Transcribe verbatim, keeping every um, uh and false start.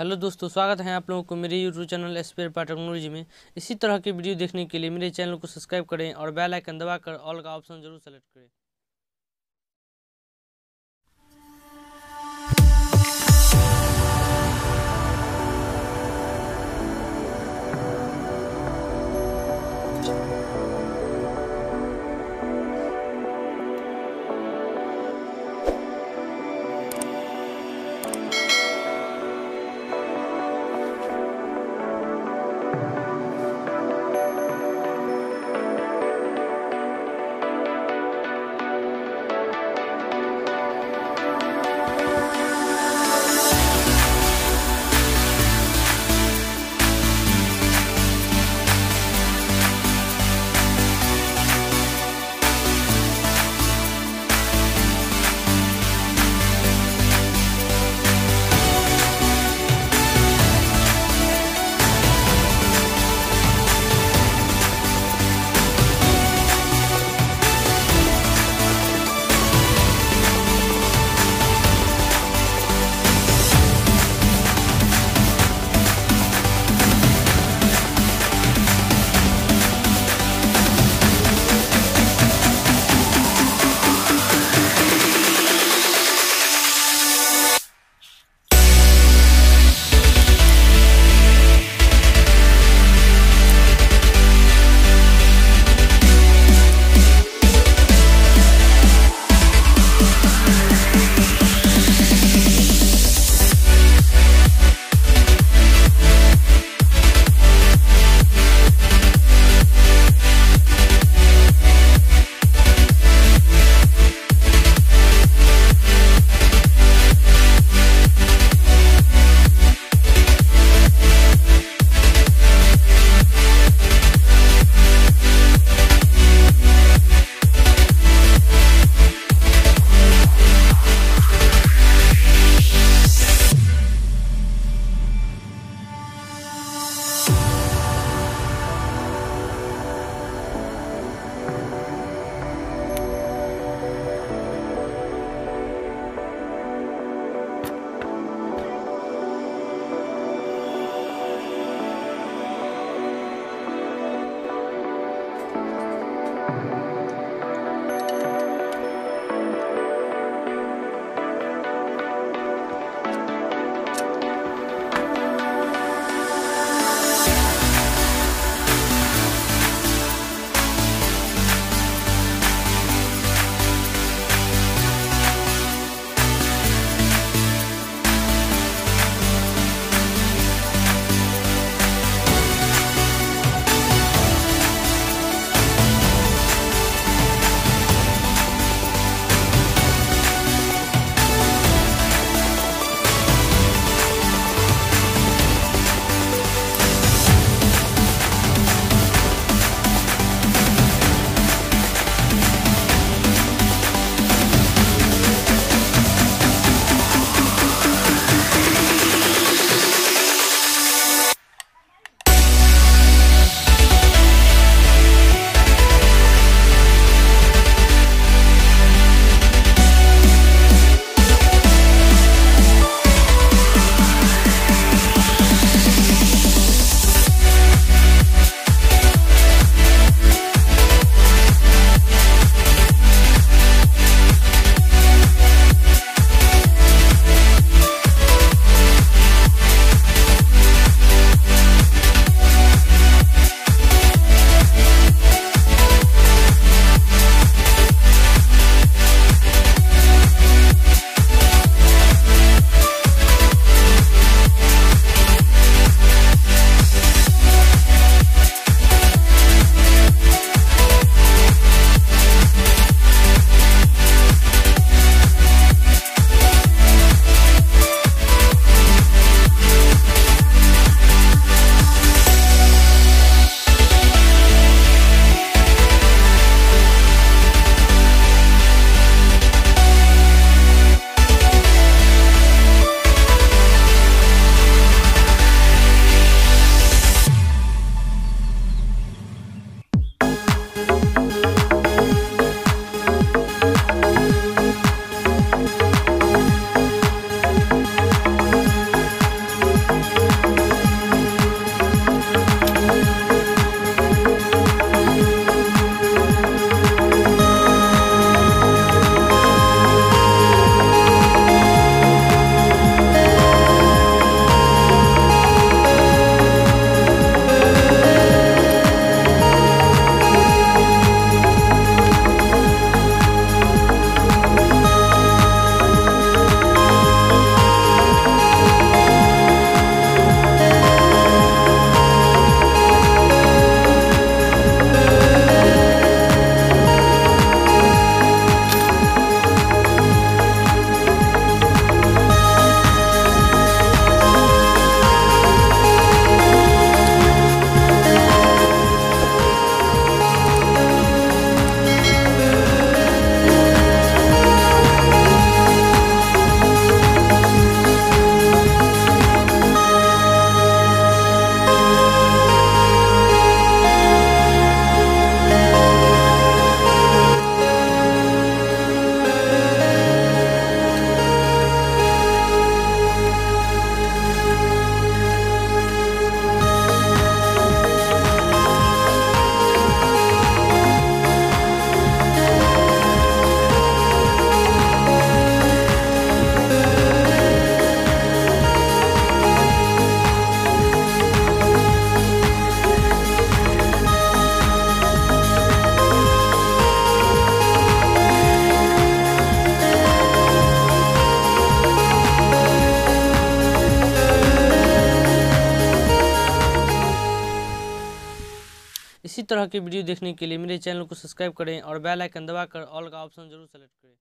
Hello दोस्तों, स्वागत है आप लोगों को मेरे YouTube channel spare part technology में। इसी तरह की वीडियो देखने के लिए मेरे चैनल को सब्सक्राइब करें और बेल आइकन दबाकर ऑल का ऑप्शन जरूर सेलेक्ट करें। तरह के वीडियो देखने के लिए मेरे चैनल को सब्सक्राइब करें और बेल आइकन दबाकर ऑल का ऑप्शन जरूर सेलेक्ट करें।